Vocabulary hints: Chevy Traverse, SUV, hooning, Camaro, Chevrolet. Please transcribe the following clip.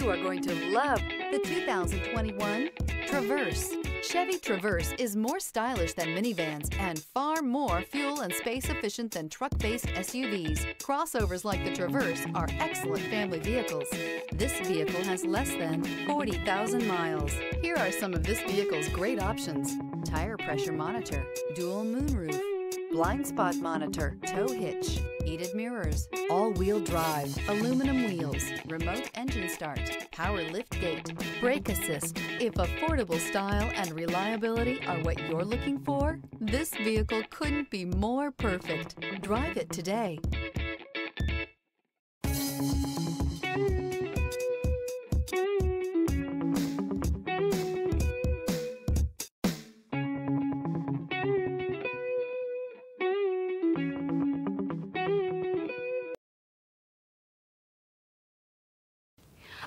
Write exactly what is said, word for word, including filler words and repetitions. You are going to love the two thousand twenty-one Traverse. Chevy Traverse is more stylish than minivans and far more fuel and space efficient than truck-based S U Vs. Crossovers like the Traverse are excellent family vehicles. This vehicle has less than forty thousand miles. Here are some of this vehicle's great options: tire pressure monitor, dual moonroof, blind spot monitor, tow hitch, heated mirrors, all-wheel drive, aluminum wheels, remote engine start, power liftgate, brake assist. If affordable style and reliability are what you're looking for, this vehicle couldn't be more perfect. Drive it today.